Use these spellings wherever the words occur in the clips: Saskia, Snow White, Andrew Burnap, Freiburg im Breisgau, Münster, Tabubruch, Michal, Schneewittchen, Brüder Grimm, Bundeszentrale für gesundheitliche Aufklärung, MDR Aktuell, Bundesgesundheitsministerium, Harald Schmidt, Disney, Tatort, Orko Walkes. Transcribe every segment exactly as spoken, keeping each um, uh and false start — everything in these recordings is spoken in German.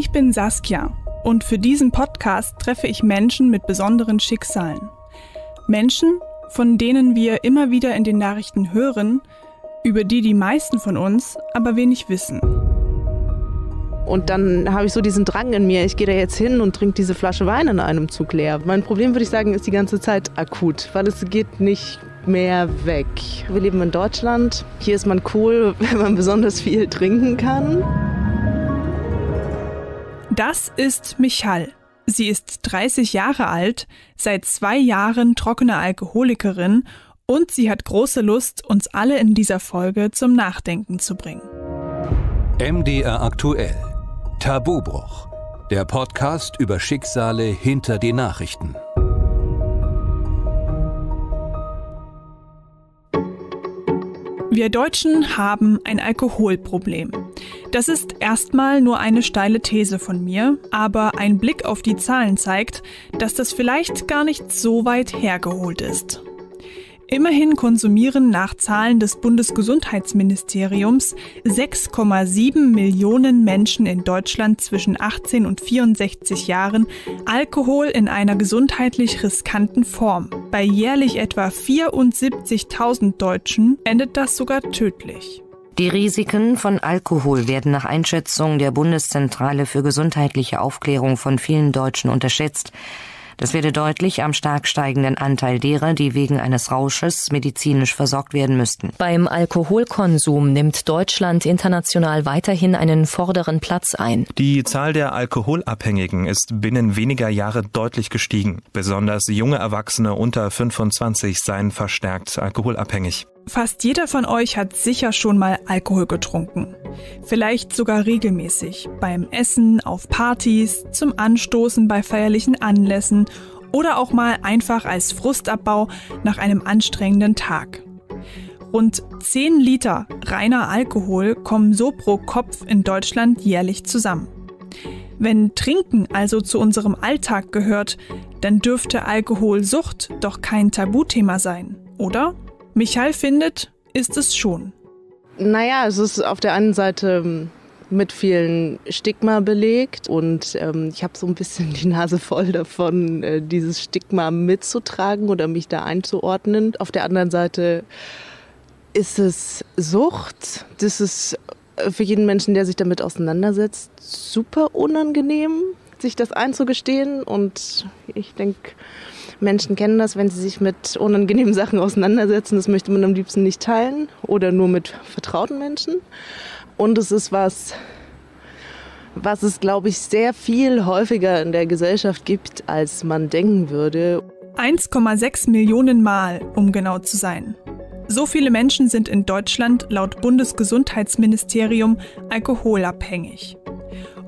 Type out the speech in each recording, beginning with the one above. Ich bin Saskia und für diesen Podcast treffe ich Menschen mit besonderen Schicksalen. Menschen, von denen wir immer wieder in den Nachrichten hören, über die die meisten von uns aber wenig wissen. Und dann habe ich so diesen Drang in mir, ich gehe da jetzt hin und trinke diese Flasche Wein in einem Zug leer. Mein Problem, würde ich sagen, ist die ganze Zeit akut, weil es geht nicht mehr weg. Wir leben in Deutschland, hier ist man cool, wenn man besonders viel trinken kann. Das ist Michal. Sie ist dreißig Jahre alt, seit zwei Jahren trockene Alkoholikerin und sie hat große Lust, uns alle in dieser Folge zum Nachdenken zu bringen. M D R Aktuell. Tabubruch. Der Podcast über Schicksale hinter den Nachrichten. Wir Deutschen haben ein Alkoholproblem. Das ist erstmal nur eine steile These von mir, aber ein Blick auf die Zahlen zeigt, dass das vielleicht gar nicht so weit hergeholt ist. Immerhin konsumieren nach Zahlen des Bundesgesundheitsministeriums sechs Komma sieben Millionen Menschen in Deutschland zwischen achtzehn und vierundsechzig Jahren Alkohol in einer gesundheitlich riskanten Form. Bei jährlich etwa vierundsiebzigtausend Deutschen endet das sogar tödlich. Die Risiken von Alkohol werden nach Einschätzung der Bundeszentrale für gesundheitliche Aufklärung von vielen Deutschen unterschätzt. Das werde deutlich am stark steigenden Anteil derer, die wegen eines Rausches medizinisch versorgt werden müssten. Beim Alkoholkonsum nimmt Deutschland international weiterhin einen vorderen Platz ein. Die Zahl der Alkoholabhängigen ist binnen weniger Jahre deutlich gestiegen. Besonders junge Erwachsene unter fünfundzwanzig seien verstärkt alkoholabhängig. Fast jeder von euch hat sicher schon mal Alkohol getrunken. Vielleicht sogar regelmäßig, beim Essen, auf Partys, zum Anstoßen bei feierlichen Anlässen oder auch mal einfach als Frustabbau nach einem anstrengenden Tag. Rund zehn Liter reiner Alkohol kommen so pro Kopf in Deutschland jährlich zusammen. Wenn Trinken also zu unserem Alltag gehört, dann dürfte Alkoholsucht doch kein Tabuthema sein, oder? Michal findet, ist es schon. Naja, es ist auf der einen Seite mit vielen Stigma belegt und ähm, ich habe so ein bisschen die Nase voll davon, äh, dieses Stigma mitzutragen oder mich da einzuordnen. Auf der anderen Seite ist es Sucht. Das ist für jeden Menschen, der sich damit auseinandersetzt, super unangenehm, sich das einzugestehen. Und ich denke, Menschen kennen das, wenn sie sich mit unangenehmen Sachen auseinandersetzen. Das möchte man am liebsten nicht teilen oder nur mit vertrauten Menschen. Und es ist was, was es, glaube ich, sehr viel häufiger in der Gesellschaft gibt, als man denken würde. eins Komma sechs Millionen Mal, um genau zu sein. So viele Menschen sind in Deutschland laut Bundesgesundheitsministerium alkoholabhängig.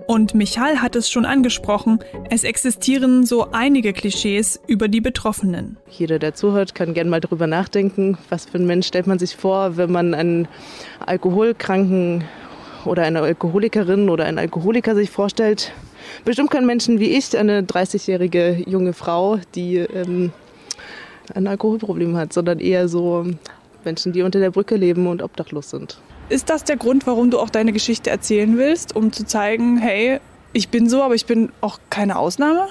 Und Michal hat es schon angesprochen, es existieren so einige Klischees über die Betroffenen. Jeder, der zuhört, kann gerne mal drüber nachdenken, was für ein Mensch stellt man sich vor, wenn man einen Alkoholkranken oder eine Alkoholikerin oder einen Alkoholiker sich vorstellt. Bestimmt können Menschen wie ich, eine dreißigjährige junge Frau, die ähm, ein Alkoholproblem hat, sondern eher so Menschen, die unter der Brücke leben und obdachlos sind. Ist das der Grund, warum du auch deine Geschichte erzählen willst, um zu zeigen, hey, ich bin so, aber ich bin auch keine Ausnahme?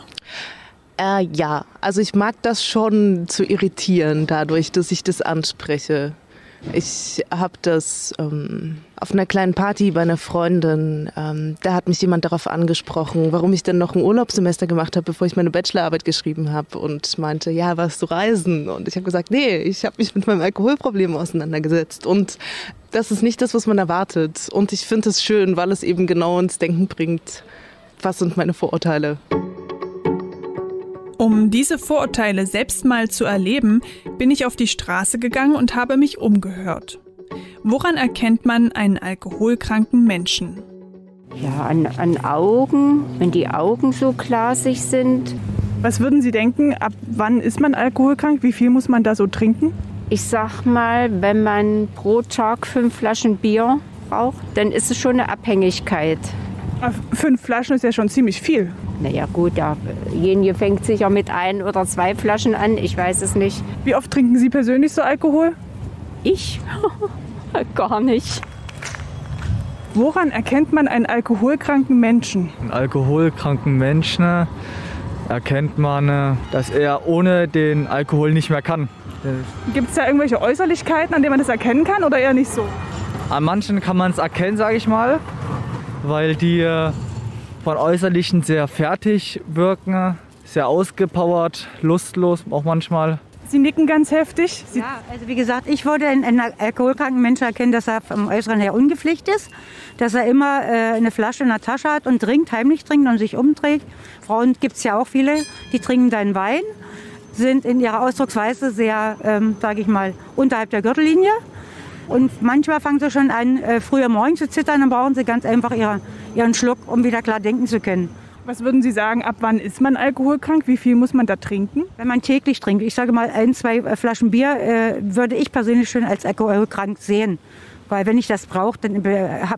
Äh, ja, also ich mag das schon zu irritieren dadurch, dass ich das anspreche. Ich habe das ähm, auf einer kleinen Party bei einer Freundin, ähm, da hat mich jemand darauf angesprochen, warum ich dann noch ein Urlaubssemester gemacht habe, bevor ich meine Bachelorarbeit geschrieben habe und meinte, ja, warst du reisen? Und ich habe gesagt, nee, ich habe mich mit meinem Alkoholproblem auseinandergesetzt und das ist nicht das, was man erwartet. Und ich finde es schön, weil es eben genau ins Denken bringt, was sind meine Vorurteile. Um diese Vorurteile selbst mal zu erleben, bin ich auf die Straße gegangen und habe mich umgehört. Woran erkennt man einen alkoholkranken Menschen? Ja, an, an Augen, wenn die Augen so glasig sind. Was würden Sie denken, ab wann ist man alkoholkrank? Wie viel muss man da so trinken? Ich sag mal, wenn man pro Tag fünf Flaschen Bier braucht, dann ist es schon eine Abhängigkeit. Aber fünf Flaschen ist ja schon ziemlich viel. Na ja gut, ja, jenige fängt sich ja mit ein oder zwei Flaschen an, ich weiß es nicht. Wie oft trinken Sie persönlich so Alkohol? Ich? Gar nicht. Woran erkennt man einen alkoholkranken Menschen? Einen alkoholkranken Menschen erkennt man, dass er ohne den Alkohol nicht mehr kann. Gibt es da irgendwelche Äußerlichkeiten, an denen man das erkennen kann oder eher nicht so? An manchen kann man es erkennen, sage ich mal, weil die von Äußerlichen sehr fertig wirken, sehr ausgepowert, lustlos auch manchmal. Sie nicken ganz heftig. Sie ja, also wie gesagt, ich würde einen, einen alkoholkranken Menschen erkennen, dass er vom Äußeren her ungepflegt ist, dass er immer äh, eine Flasche in der Tasche hat und trinkt, heimlich trinkt und sich umträgt. Frauen gibt es ja auch viele, die trinken dann Wein, sind in ihrer Ausdrucksweise sehr, ähm, sage ich mal, unterhalb der Gürtellinie. Und manchmal fangen sie schon an, äh, früh am Morgen zu zittern, dann brauchen sie ganz einfach ihre, ihren Schluck, um wieder klar denken zu können. Was würden Sie sagen, ab wann ist man alkoholkrank? Wie viel muss man da trinken? Wenn man täglich trinkt, ich sage mal ein, zwei Flaschen Bier, äh, würde ich persönlich schon als alkoholkrank sehen. Weil wenn ich das brauche, dann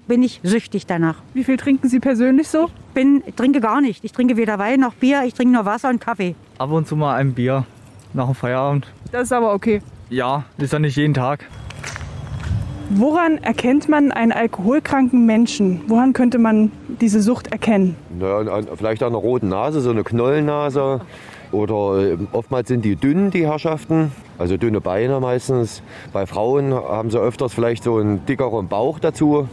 bin ich süchtig danach. Wie viel trinken Sie persönlich so? Ich bin, trinke gar nicht. Ich trinke weder Wein noch Bier, ich trinke nur Wasser und Kaffee. Ab und zu mal ein Bier nach dem Feierabend. Das ist aber okay. Ja, ist ja nicht jeden Tag. Woran erkennt man einen alkoholkranken Menschen? Woran könnte man diese Sucht erkennen? Naja, vielleicht an einer roten Nase, so eine Knollennase. Oder oftmals sind die dünn, die Herrschaften. Also dünne Beine meistens. Bei Frauen haben sie öfters vielleicht so einen dickeren Bauch dazu.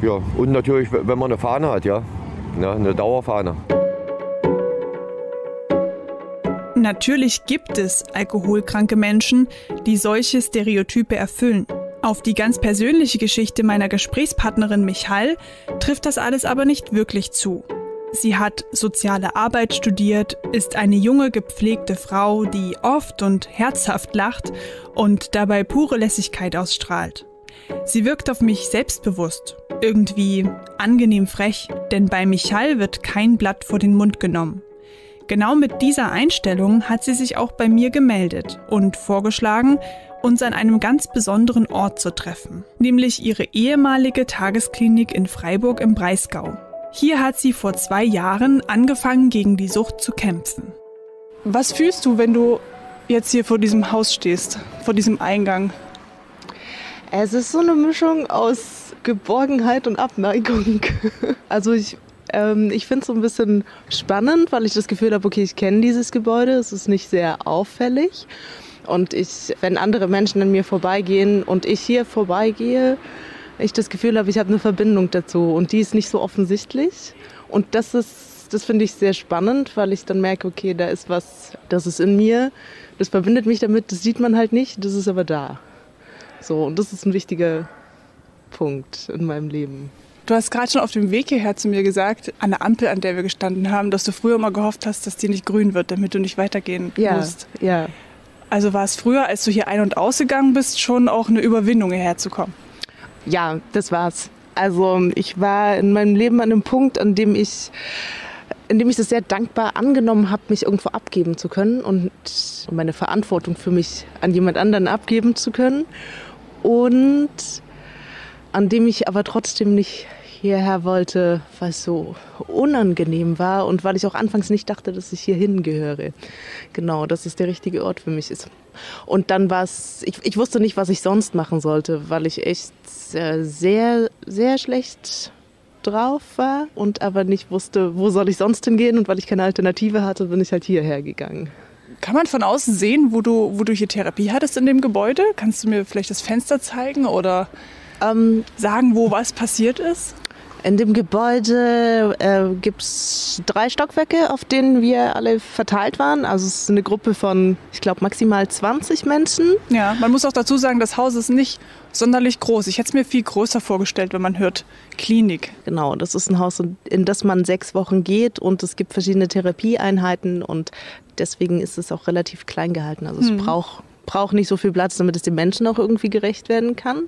Ja, und natürlich, wenn man eine Fahne hat, ja. Ja, eine Dauerfahne. Natürlich gibt es alkoholkranke Menschen, die solche Stereotype erfüllen. Auf die ganz persönliche Geschichte meiner Gesprächspartnerin Michal trifft das alles aber nicht wirklich zu. Sie hat soziale Arbeit studiert, ist eine junge, gepflegte Frau, die oft und herzhaft lacht und dabei pure Lässigkeit ausstrahlt. Sie wirkt auf mich selbstbewusst, irgendwie angenehm frech, denn bei Michal wird kein Blatt vor den Mund genommen. Genau mit dieser Einstellung hat sie sich auch bei mir gemeldet und vorgeschlagen, uns an einem ganz besonderen Ort zu treffen, nämlich ihre ehemalige Tagesklinik in Freiburg im Breisgau. Hier hat sie vor zwei Jahren angefangen, gegen die Sucht zu kämpfen. Was fühlst du, wenn du jetzt hier vor diesem Haus stehst, vor diesem Eingang? Es ist so eine Mischung aus Geborgenheit und Abneigung. Also ich Ich finde es so ein bisschen spannend, weil ich das Gefühl habe, okay, ich kenne dieses Gebäude, es ist nicht sehr auffällig. Und ich, wenn andere Menschen an mir vorbeigehen und ich hier vorbeigehe, ich das Gefühl habe, ich habe eine Verbindung dazu und die ist nicht so offensichtlich. Und das ist, das finde ich sehr spannend, weil ich dann merke, okay, da ist was, das ist in mir, das verbindet mich damit, das sieht man halt nicht, das ist aber da. So, und das ist ein wichtiger Punkt in meinem Leben. Du hast gerade schon auf dem Weg hierher zu mir gesagt, an der Ampel, an der wir gestanden haben, dass du früher mal gehofft hast, dass die nicht grün wird, damit du nicht weitergehen ja, musst. Ja. Also war es früher, als du hier ein- und ausgegangen bist, schon auch eine Überwindung, hierher zu kommen? Ja, das war's. Also ich war in meinem Leben an einem Punkt, an dem ich, in dem ich das sehr dankbar angenommen habe, mich irgendwo abgeben zu können und meine Verantwortung für mich an jemand anderen abgeben zu können. Und an dem ich aber trotzdem nicht hierher wollte, weil es so unangenehm war und weil ich auch anfangs nicht dachte, dass ich hier hingehöre. Genau, dass es der richtige Ort für mich ist. Und dann war es, ich, ich wusste nicht, was ich sonst machen sollte, weil ich echt sehr, sehr, sehr schlecht drauf war und aber nicht wusste, wo soll ich sonst hingehen. Und weil ich keine Alternative hatte, bin ich halt hierher gegangen. Kann man von außen sehen, wo du, wo du hier Therapie hattest in dem Gebäude? Kannst du mir vielleicht das Fenster zeigen oder Ähm, sagen, wo was passiert ist? In dem Gebäude äh, gibt es drei Stockwerke, auf denen wir alle verteilt waren. Also es ist eine Gruppe von, ich glaube, maximal zwanzig Menschen. Ja, man muss auch dazu sagen, das Haus ist nicht sonderlich groß. Ich hätte es mir viel größer vorgestellt, wenn man hört Klinik. Genau, das ist ein Haus, in das man sechs Wochen geht und es gibt verschiedene Therapieeinheiten und deswegen ist es auch relativ klein gehalten. Also es hm. braucht, braucht nicht so viel Platz, damit es den Menschen auch irgendwie gerecht werden kann.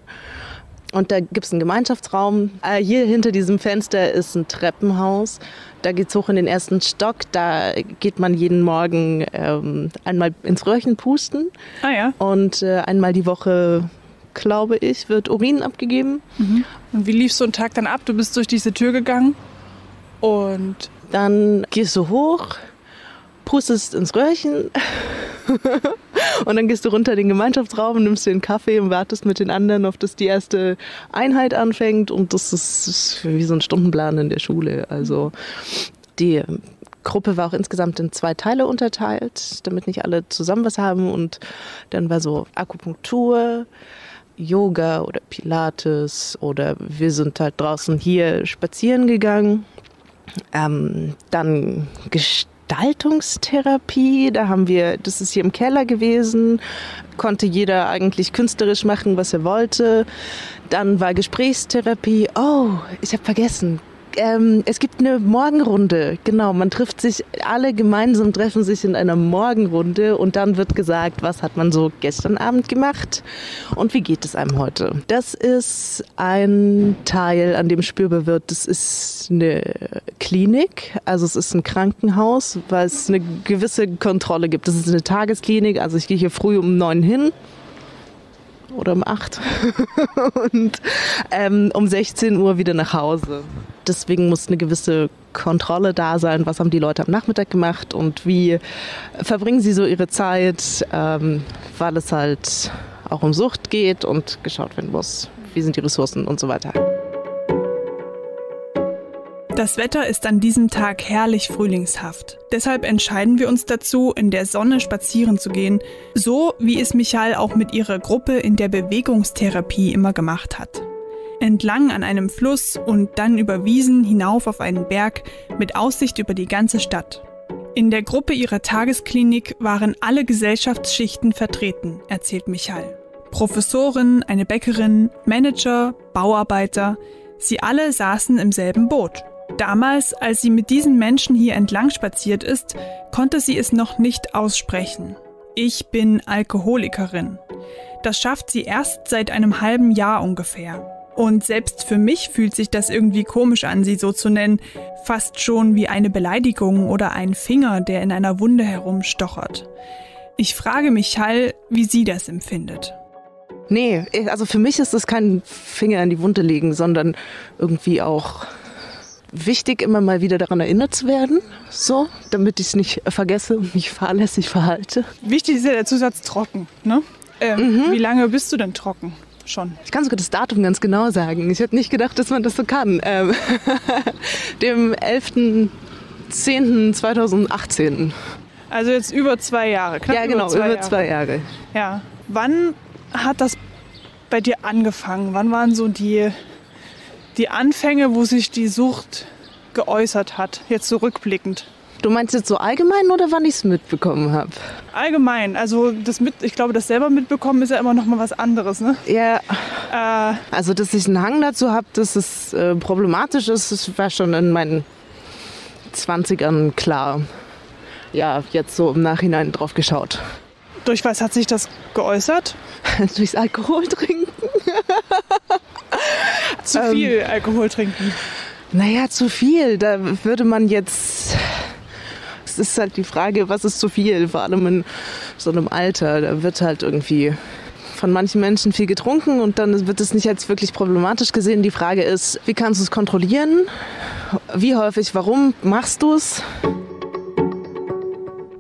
Und da gibt es einen Gemeinschaftsraum. Äh, hier hinter diesem Fenster ist ein Treppenhaus. Da geht's hoch in den ersten Stock. Da geht man jeden Morgen ähm, einmal ins Röhrchen pusten. Ah ja. Und äh, einmal die Woche, glaube ich, wird Urin abgegeben. Mhm. Und wie lief so ein Tag dann ab? Du bist durch diese Tür gegangen und dann gehst du hoch, pustest ins Röhrchen Und dann gehst du runter in den Gemeinschaftsraum, nimmst dir einen Kaffee und wartest mit den anderen, auf dass die erste Einheit anfängt. Und das ist, ist wie so ein Stundenplan in der Schule. Also die Gruppe war auch insgesamt in zwei Teile unterteilt, damit nicht alle zusammen was haben. Und dann war so Akupunktur, Yoga oder Pilates oder wir sind halt draußen hier spazieren gegangen. Ähm, dann Gestaltungstherapie, da haben wir, das ist hier im Keller gewesen, konnte jeder eigentlich künstlerisch machen, was er wollte. Dann war Gesprächstherapie, oh, ich habe vergessen. Ähm, es gibt eine Morgenrunde, genau, man trifft sich, alle gemeinsam treffen sich in einer Morgenrunde und dann wird gesagt, was hat man so gestern Abend gemacht und wie geht es einem heute. Das ist ein Teil, an dem spürbar wird, das ist eine Klinik, also es ist ein Krankenhaus, weil es eine gewisse Kontrolle gibt. Das ist eine Tagesklinik, also ich gehe hier früh um neun hin. Oder um acht und ähm, um sechzehn Uhr wieder nach Hause. Deswegen muss eine gewisse Kontrolle da sein, was haben die Leute am Nachmittag gemacht und wie verbringen sie so ihre Zeit, ähm, weil es halt auch um Sucht geht und geschaut werden muss, wie sind die Ressourcen und so weiter. Das Wetter ist an diesem Tag herrlich frühlingshaft. Deshalb entscheiden wir uns dazu, in der Sonne spazieren zu gehen, so wie es Michal auch mit ihrer Gruppe in der Bewegungstherapie immer gemacht hat. Entlang an einem Fluss und dann über Wiesen hinauf auf einen Berg mit Aussicht über die ganze Stadt. In der Gruppe ihrer Tagesklinik waren alle Gesellschaftsschichten vertreten, erzählt Michal. Professorin, eine Bäckerin, Manager, Bauarbeiter, sie alle saßen im selben Boot. Damals, als sie mit diesen Menschen hier entlang spaziert ist, konnte sie es noch nicht aussprechen. Ich bin Alkoholikerin. Das schafft sie erst seit einem halben Jahr ungefähr. Und selbst für mich fühlt sich das irgendwie komisch an, sie so zu nennen, fast schon wie eine Beleidigung oder ein Finger, der in einer Wunde herumstochert. Ich frage Michal, wie sie das empfindet. Nee, also für mich ist das kein Finger in die Wunde legen, sondern irgendwie auch wichtig, immer mal wieder daran erinnert zu werden, so, damit ich es nicht vergesse und mich fahrlässig verhalte. Wichtig ist ja der Zusatz trocken, ne? Ähm, mhm. Wie lange bist du denn trocken schon? Ich kann sogar das Datum ganz genau sagen. Ich hätte nicht gedacht, dass man das so kann. Ähm, dem elften zehnten zweitausendachtzehn. Also jetzt über zwei Jahre, knapp. Ja, genau, über zwei, über Jahre. zwei Jahre. Ja. Wann hat das bei dir angefangen? Wann waren so die... die Anfänge, wo sich die Sucht geäußert hat, jetzt so rückblickend. Du meinst jetzt so allgemein oder wann ich es mitbekommen habe? Allgemein, also das mit, ich glaube, das selber mitbekommen ist ja immer noch mal was anderes, ne? Ja, äh, also dass ich einen Hang dazu habe, dass es äh, problematisch ist, das war schon in meinen Zwanzigern klar. Ja, jetzt so im Nachhinein drauf geschaut. Durch was hat sich das geäußert? Durchs Alkohol trinken. Zu viel ähm, Alkohol trinken. Naja, zu viel. Da würde man jetzt. Es ist halt die Frage, was ist zu viel? Vor allem in so einem Alter. Da wird halt irgendwie von manchen Menschen viel getrunken und dann wird es nicht als wirklich problematisch gesehen. Die Frage ist, wie kannst du es kontrollieren? Wie häufig? Warum machst du es?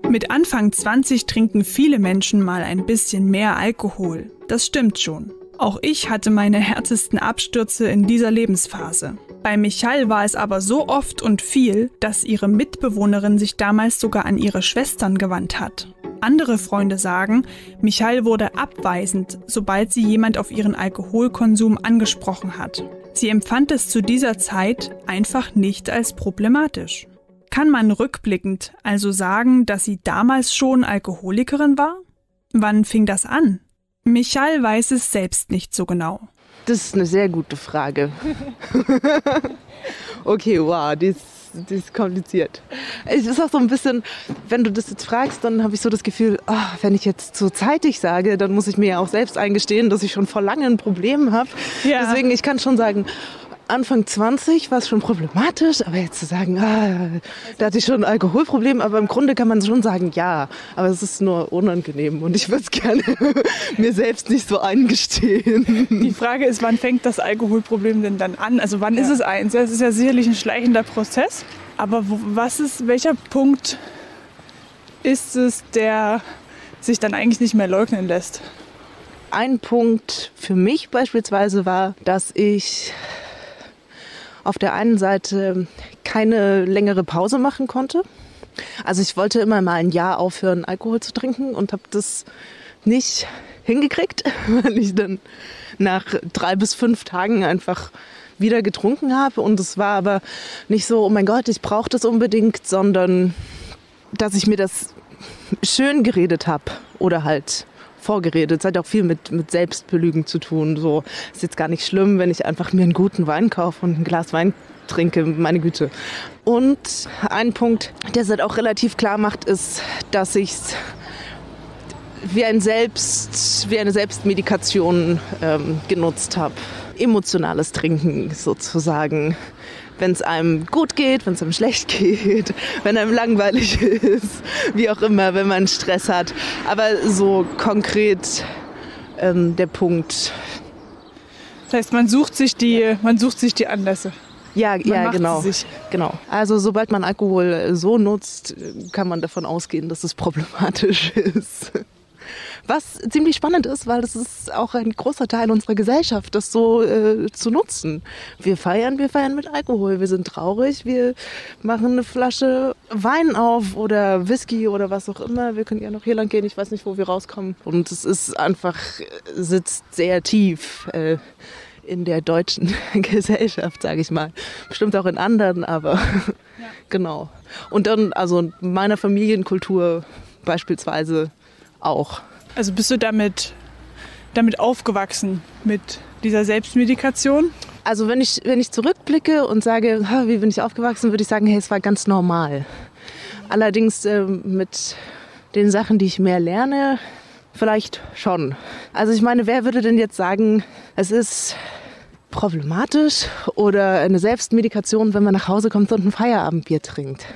Mit Anfang zwanzig trinken viele Menschen mal ein bisschen mehr Alkohol. Das stimmt schon. Auch ich hatte meine härtesten Abstürze in dieser Lebensphase. Bei Michal war es aber so oft und viel, dass ihre Mitbewohnerin sich damals sogar an ihre Schwestern gewandt hat. Andere Freunde sagen, Michal wurde abweisend, sobald sie jemand auf ihren Alkoholkonsum angesprochen hat. Sie empfand es zu dieser Zeit einfach nicht als problematisch. Kann man rückblickend also sagen, dass sie damals schon Alkoholikerin war? Wann fing das an? Michal weiß es selbst nicht so genau. Das ist eine sehr gute Frage. Okay, wow, die ist, die ist kompliziert. Es ist auch so ein bisschen, wenn du das jetzt fragst, dann habe ich so das Gefühl, oh, wenn ich jetzt so zeitig sage, dann muss ich mir ja auch selbst eingestehen, dass ich schon vor langem ein Problem habe. Ja. Deswegen, ich kann schon sagen, Anfang zwanzig war es schon problematisch, aber jetzt zu sagen, ah, da hatte ich schon ein Alkoholproblem, aber im Grunde kann man schon sagen, ja, aber es ist nur unangenehm und ich würde es gerne mir selbst nicht so eingestehen. Die Frage ist, wann fängt das Alkoholproblem denn dann an? Also wann ja. ist es eins? Es ist ja sicherlich ein schleichender Prozess, aber was ist, welcher Punkt ist es, der sich dann eigentlich nicht mehr leugnen lässt. Ein Punkt für mich beispielsweise war, dass ich auf der einen Seite keine längere Pause machen konnte. Also ich wollte immer mal ein Jahr aufhören, Alkohol zu trinken und habe das nicht hingekriegt, weil ich dann nach drei bis fünf Tagen einfach wieder getrunken habe. Und es war aber nicht so, oh mein Gott, ich brauche das unbedingt, sondern dass ich mir das schön geredet habe oder halt vorgeredet. Es hat auch viel mit, mit Selbstbelügen zu tun. So, ist jetzt gar nicht schlimm, wenn ich einfach mir einen guten Wein kaufe und ein Glas Wein trinke, meine Güte. Und ein Punkt, der es halt auch relativ klar macht, ist, dass ich es wie, ein Selbst, wie eine Selbstmedikation ähm, genutzt habe. Emotionales Trinken sozusagen. Wenn es einem gut geht, wenn es einem schlecht geht, wenn einem langweilig ist, wie auch immer, wenn man Stress hat. Aber so konkret ähm, der Punkt. Das heißt, man sucht sich die, man sucht sich die Anlässe. Ja, man ja macht genau. Sich. Genau. Also sobald man Alkohol so nutzt, kann man davon ausgehen, dass es problematisch ist. Was ziemlich spannend ist, weil das ist auch ein großer Teil unserer Gesellschaft, das so äh, zu nutzen. Wir feiern, wir feiern mit Alkohol, wir sind traurig, wir machen eine Flasche Wein auf oder Whisky oder was auch immer. Wir können ja noch hier lang gehen, ich weiß nicht, wo wir rauskommen. Und es ist einfach, sitzt sehr tief äh, in der deutschen Gesellschaft, sage ich mal. Bestimmt auch in anderen, aber ja. Genau. Und dann, also in meiner Familienkultur beispielsweise auch. Also bist du damit, damit aufgewachsen, mit dieser Selbstmedikation? Also wenn ich, wenn ich zurückblicke und sage, wie bin ich aufgewachsen, würde ich sagen, hey, es war ganz normal. Allerdings äh, mit den Sachen, die ich mehr lerne, vielleicht schon. Also ich meine, wer würde denn jetzt sagen, es ist problematisch oder eine Selbstmedikation, wenn man nach Hause kommt und ein Feierabendbier trinkt?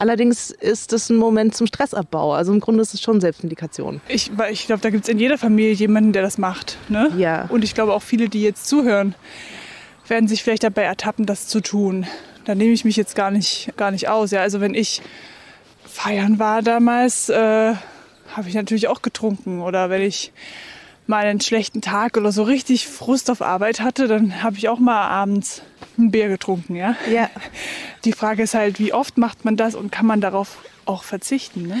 Allerdings ist das ein Moment zum Stressabbau. Also im Grunde ist es schon Selbstmedikation. Ich, ich glaube, da gibt es in jeder Familie jemanden, der das macht. Ne? Ja. Und ich glaube, auch viele, die jetzt zuhören, werden sich vielleicht dabei ertappen, das zu tun. Da nehme ich mich jetzt gar nicht, gar nicht aus. Ja? Also wenn ich feiern war damals, äh, habe ich natürlich auch getrunken. Oder wenn ich mal einen schlechten Tag oder so richtig Frust auf Arbeit hatte, dann habe ich auch mal abends ein Bier getrunken, ja? Ja. Die Frage ist halt, wie oft macht man das und kann man darauf auch verzichten, ne?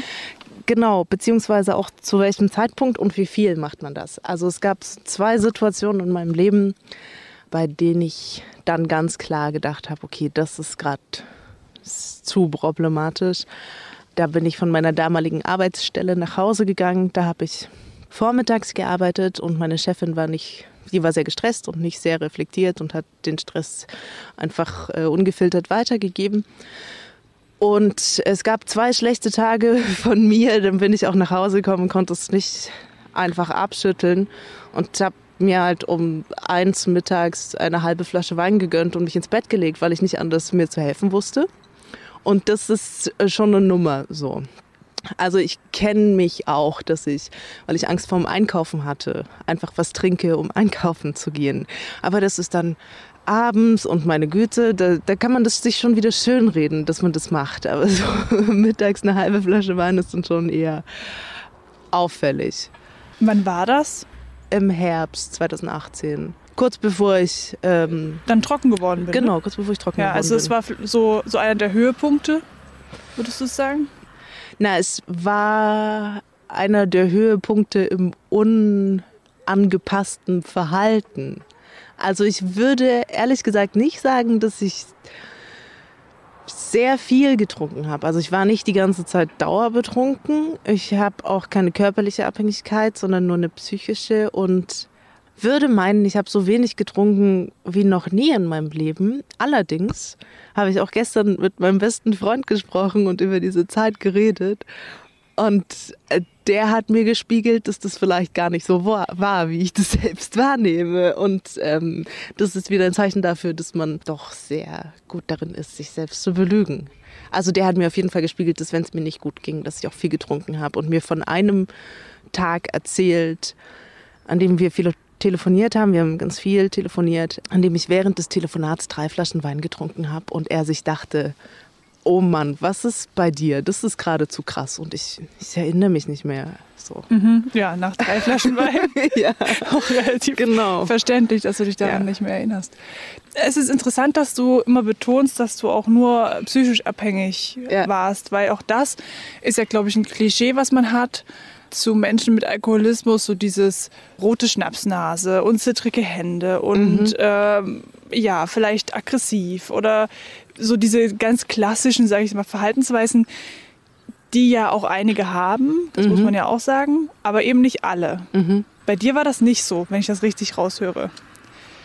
Genau, beziehungsweise auch zu welchem Zeitpunkt und wie viel macht man das. Also es gab zwei Situationen in meinem Leben, bei denen ich dann ganz klar gedacht habe, okay, das ist gerade zu problematisch. Da bin ich von meiner damaligen Arbeitsstelle nach Hause gegangen, da habe ich vormittags gearbeitet und meine Chefin war nicht, die war sehr gestresst und nicht sehr reflektiert und hat den Stress einfach äh, ungefiltert weitergegeben. Und es gab zwei schlechte Tage von mir, dann bin ich auch nach Hause gekommen, konnte es nicht einfach abschütteln und habe mir halt um eins mittags eine halbe Flasche Wein gegönnt und mich ins Bett gelegt, weil ich nicht anders mir zu helfen wusste. Und das ist schon eine Nummer so. Also ich kenne mich auch, dass ich, weil ich Angst vorm Einkaufen hatte, einfach was trinke, um einkaufen zu gehen. Aber das ist dann abends und meine Güte, da, da kann man das sich schon wieder schönreden, dass man das macht. Aber so mittags eine halbe Flasche Wein ist dann schon eher auffällig. Wann war das? Im Herbst zwanzig achtzehn. Kurz bevor ich... Ähm, dann trocken geworden bin. Genau, kurz bevor ich trocken ja, geworden also bin. Ja, also es war so, so einer der Höhepunkte, würdest du sagen? Na, es war einer der Höhepunkte im unangepassten Verhalten. Also ich würde ehrlich gesagt nicht sagen, dass ich sehr viel getrunken habe. Also ich war nicht die ganze Zeit dauerbetrunken. Ich habe auch keine körperliche Abhängigkeit, sondern nur eine psychische und würde meinen, ich habe so wenig getrunken wie noch nie in meinem Leben. Allerdings habe ich auch gestern mit meinem besten Freund gesprochen und über diese Zeit geredet. Und der hat mir gespiegelt, dass das vielleicht gar nicht so war, war wie ich das selbst wahrnehme. Und ähm, das ist wieder ein Zeichen dafür, dass man doch sehr gut darin ist, sich selbst zu belügen. Also der hat mir auf jeden Fall gespiegelt, dass wenn es mir nicht gut ging, dass ich auch viel getrunken habe und mir von einem Tag erzählt, an dem wir viele telefoniert haben, wir haben ganz viel telefoniert, an dem ich während des Telefonats drei Flaschen Wein getrunken habe und er sich dachte, oh Mann, was ist bei dir? Das ist geradezu krass und ich, ich erinnere mich nicht mehr. So. Mhm. Ja, nach drei Flaschen Wein. Ja, auch relativ genau. Verständlich, dass du dich daran ja. nicht mehr erinnerst. Es ist interessant, dass du immer betonst, dass du auch nur psychisch abhängig ja. warst, weil auch das ist ja, glaube ich, ein Klischee, was man hat zu Menschen mit Alkoholismus, so dieses rote Schnapsnase und zittrige Hände und mhm. ähm, ja, vielleicht aggressiv oder so diese ganz klassischen, sage ich mal, Verhaltensweisen, die ja auch einige haben, das mhm. muss man ja auch sagen, aber eben nicht alle. Mhm. Bei dir war das nicht so, wenn ich das richtig raushöre.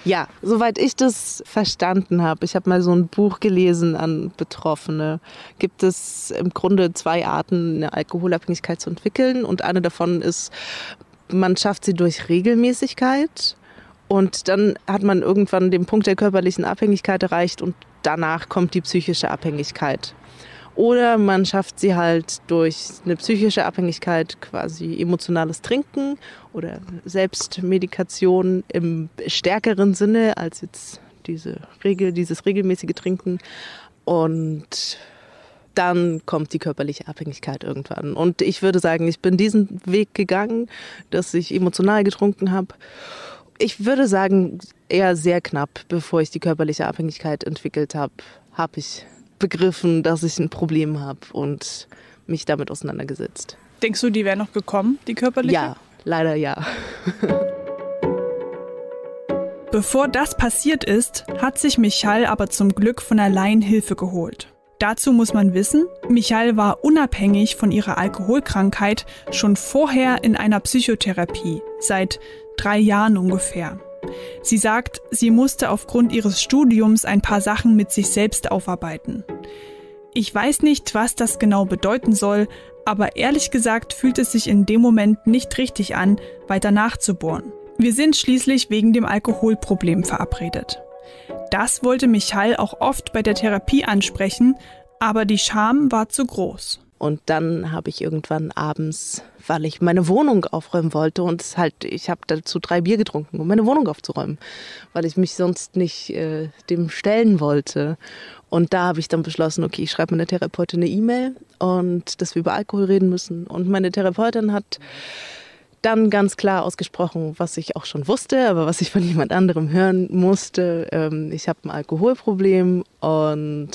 Ja, soweit ich das verstanden habe, ich habe mal so ein Buch gelesen an Betroffene, gibt es im Grunde zwei Arten, eine Alkoholabhängigkeit zu entwickeln. Und eine davon ist, man schafft sie durch Regelmäßigkeit und dann hat man irgendwann den Punkt der körperlichen Abhängigkeit erreicht und danach kommt die psychische Abhängigkeit. Oder man schafft sie halt durch eine psychische Abhängigkeit, quasi emotionales Trinken oder Selbstmedikation im stärkeren Sinne als jetzt diese Regel, dieses regelmäßige Trinken. Und dann kommt die körperliche Abhängigkeit irgendwann. Und ich würde sagen, ich bin diesen Weg gegangen, dass ich emotional getrunken habe. Ich würde sagen, eher sehr knapp, bevor ich die körperliche Abhängigkeit entwickelt habe, habe ich begriffen, dass ich ein Problem habe und mich damit auseinandergesetzt. Denkst du, die wäre noch gekommen, die körperliche? Ja, leider ja. Bevor das passiert ist, hat sich Michal aber zum Glück von allein Hilfe geholt. Dazu muss man wissen, Michal war unabhängig von ihrer Alkoholkrankheit schon vorher in einer Psychotherapie, seit drei Jahren ungefähr. Sie sagt, sie musste aufgrund ihres Studiums ein paar Sachen mit sich selbst aufarbeiten. Ich weiß nicht, was das genau bedeuten soll, aber ehrlich gesagt fühlt es sich in dem Moment nicht richtig an, weiter nachzubohren. Wir sind schließlich wegen dem Alkoholproblem verabredet. Das wollte Michal auch oft bei der Therapie ansprechen, aber die Scham war zu groß. Und dann habe ich irgendwann abends, weil ich meine Wohnung aufräumen wollte und es halt, ich habe dazu drei Bier getrunken, um meine Wohnung aufzuräumen, weil ich mich sonst nicht äh, dem stellen wollte. Und da habe ich dann beschlossen, okay, ich schreibe meiner Therapeutin eine E-Mail und dass wir über Alkohol reden müssen. Und meine Therapeutin hat dann ganz klar ausgesprochen, was ich auch schon wusste, aber was ich von jemand anderem hören musste. Ähm, ich habe ein Alkoholproblem und